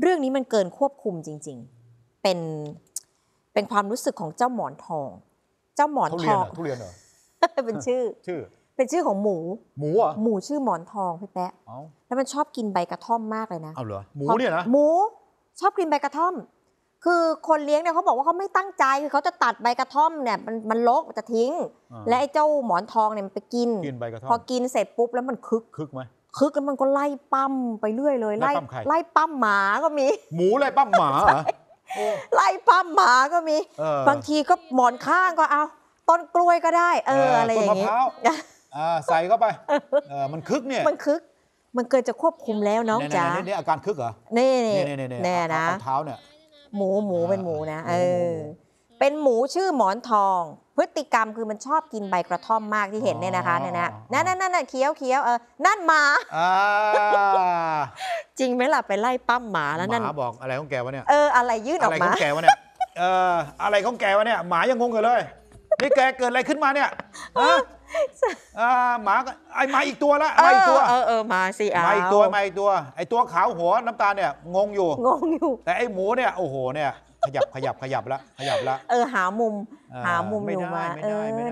เรื่องนี้มันเกินควบคุมจริงๆเป็นความรู้สึกของเจ้าหมอนทองเจ้าหมอนทองทุเรียนเหรอเป็นชื่อเป็นชื่อของหมูอ่ะหมูชื่อหมอนทองพี่แป๊ะแล้วมันชอบกินใบกระท่อมมากเลยนะเอาเหรอหมูเนี่ยนะหมูชอบกินใบกระท่อมคือคนเลี้ยงเนี่ยเขาบอกว่าเขาไม่ตั้งใจคือเขาจะตัดใบกระท่อมเนี่ยมันรกจะทิ้งและไอ้เจ้าหมอนทองเนี่ยมันไปกินใบกระท่อมพอกินเสร็จปุ๊บแล้วมันคึกไหมคึกแล้วมันก็ไล่ปั้มไปเรื่อยเลยไล่ปั้มหมาก็มีหมูไล่ปั้มหมาไล่ปั้มหมาก็มีบางทีก็หมอนข้างก็เอาต้นกล้วยก็ได้อะไรอย่างนี้ใส่เข้าไปมันคึกเนี่ยมันเกินจะควบคุมแล้วน้องจ๋านี่อาการคึกเหรอนี่นะเท้าเนี่ยหมูเป็นหมูนะเป็นหมูชื่อหมอนทองพฤติกรรมคือมันชอบกินใบกระท่อมมากที่เห็นเนี่ยนะคะนั่นเคี้ยวเคี้ยวนั่นหมาจริงไหมล่ะไปไล่ปั้มหมาแล้วนั่นหมาบอกอะไรของแกวะเนี่ยอะไรยื่นออกมาอะไรของแกวะเนี่ยอะไรของแกวะเนี่ยหมายังงงเลยนี่แกเกิดอะไรขึ้นมาเนี่ยหมาไอมาอีกตัวละมาอีกตัวมาสิมาอีกตัวไอตัวขาวหัวน้ำตาลเนี่ยงงอยู่แต่ไอหมูเนี่ยโอ้โหเนี่ยขยับละหามุมอยู่มา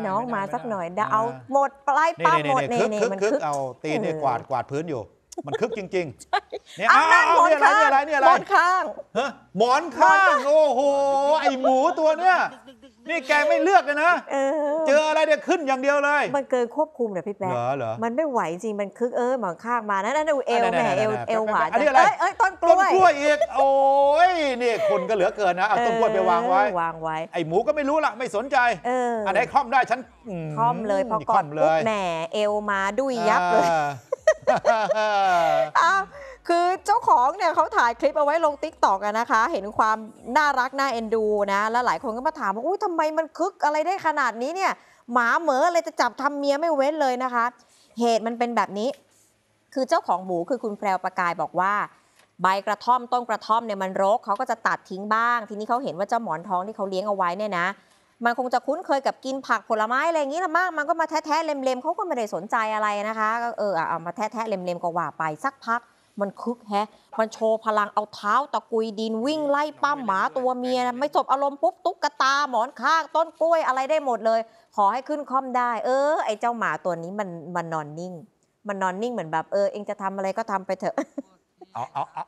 น้องมาสักหน่อยเอาหมดไล่ป้าหมดเนี่ยมันคึกเอาตีเนี่ยกวาดพื้นอยู่มันคึกจริงๆเนี่ยหมอนข้างหมอนข้างโอ้โหไอหมูตัวเนี่ยนี่แกไม่เลือกเลยนะเจออะไรเนี่ยขึ้นอย่างเดียวเลยมันเกินควบคุมเนี่ยพี่แป๊ะมันไม่ไหวจริงมันคึกหมอนข้างมานั่นดูเอวหวานต้นกล้วยอีกโอ้ยนี่คนก็เหลือเกินนะเอาต้นกล้วยไปวางไว้ไอหมูก็ไม่รู้ละไม่สนใจอันไหนคล่อมได้ฉันคล่อมเลยพอกอดปุ๊บแหมเอวมาดุยยับเลยคือเจ้าของเนี่ยเขาถ่ายคลิปเอาไว้ลงติ๊กต็อกนะคะเห็นความน่ารักน่าเอ็นดูนะแล้วหลายคนก็มาถามว่าอุ้ยทำไมมันคึกอะไรได้ขนาดนี้เนี่ยหมาเหม่ออะไรจะจับทำเมียไม่เว้นเลยนะคะเหตุมันเป็นแบบนี้คือเจ้าของหมูคือคุณแพรวประกายบอกว่าใบกระท่อมต้นกระท่อมเนี่ยมันรกเขาก็จะตัดทิ้งบ้างทีนี้เขาเห็นว่าเจ้าหมอนทองที่เขาเลี้ยงเอาไว้เนี่ยนะมันคงจะคุ้นเคยกับกินผักผลไม้อะไรอย่างนี้ละมากมันก็มาแทะเล็มๆเขาก็ไม่ได้สนใจอะไรนะคะก็เอามาแทะเล็มๆก็ว่าไปสักพักมันคึกแฮะมันโชว์พลังเอาเท้าตะกุยดินวิ่งไล่ป้าหมาตัวเมียนะไม่จบอารมณ์ปุ๊บตุ๊กตาหมอนข้างต้นกล้วยอะไรได้หมดเลยขอให้ขึ้นคล่อมได้ไอเจ้าหมาตัวนี้มันนอนนิ่งเหมือนแบบเองจะทำอะไรก็ทำไปเถอะเ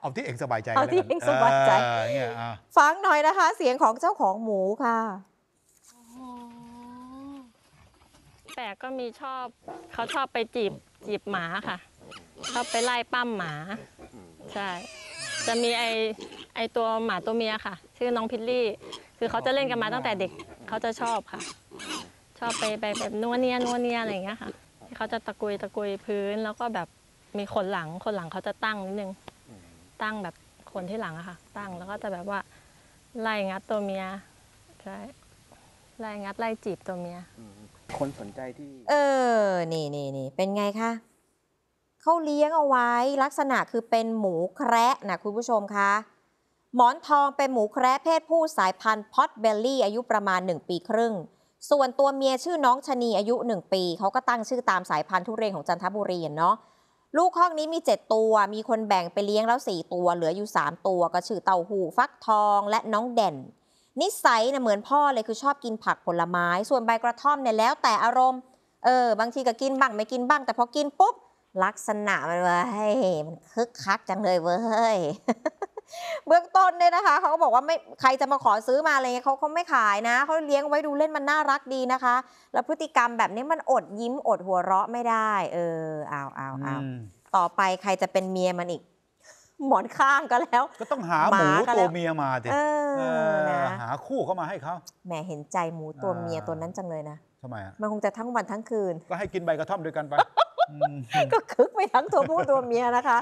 อาที่เองสบายใจเอาที่เองสบายใจฟังหน่อยนะคะเสียงของเจ้าของหมูค่ะแต่ก็มีชอบเขาชอบไปจีบหมาค่ะชอบไปไล่ปั้มหมาใช่จะมีไอตัวหมาตัวเมียค่ะชื่อน้องพิลลี่คือเขาจะเล่นกันมาตั้งแต่เด็กเขาจะชอบค่ะชอบไปแบบนัวเนียอะไรอย่างเงี้ยค่ะเขาจะตะกุยพื้นแล้วก็แบบมีขนหลังเขาจะตั้งนิดนึงตั้งแบบขนที่หลังอะค่ะตั้งแล้วก็จะแบบว่าไล่งัดตัวเมียใช่ไล่งัดไล่จีบตัวเมียคนสนใจที่นี่เป็นไงคะเขาเลี้ยงเอาไว้ลักษณะคือเป็นหมูแคระนะคุณผู้ชมคะหมอนทองเป็นหมูแคระเพศผู้สายพันธุ์พอตเบลลี่อายุประมาณ1 ปีครึ่งส่วนตัวเมียชื่อน้องชะนีอายุ1 ปีเขาก็ตั้งชื่อตามสายพันธุ์ทุเรียนของจันทบุรีเนาะลูกคอกนี้มี7 ตัวมีคนแบ่งไปเลี้ยงแล้ว4 ตัวเหลืออยู่3 ตัวก็ชื่อเต่าหูฟักทองและน้องเด่นนิสัยเนี่ยเหมือนพ่อเลยคือชอบกินผักผลไม้ส่วนใบกระท่อมเนี่ยแล้วแต่อารมณ์บางทีก็กินบ้างไม่กินบ้างแต่พอกินปุ๊บลักษณะมันมันคึกคักจังเลยเบื้องต้นเนี่ยนะคะเขาก็บอกว่าไม่ใครจะมาขอซื้อมาอะไรเงี้ยเขาไม่ขายนะเขาเลี้ยงไว้ดูเล่นมันน่ารักดีนะคะแล้วพฤติกรรมแบบนี้มันอดยิ้มอดหัวเราะไม่ได้เอาต่อไปใครจะเป็นเมียมันอีกหมอนข้างก็แล้วก็ต้องหาหมูตัวเมียมาสิหาคู่เข้ามาให้เขาแหมเห็นใจหมูตัวเมียตัวนั้นจังเลยนะทำไมมันคงจะทั้งวันทั้งคืนก็ให้กินใบกระท่อมด้วยกันไปก็คึกไปทั้งตัวผู้ตัวเมียนะคะ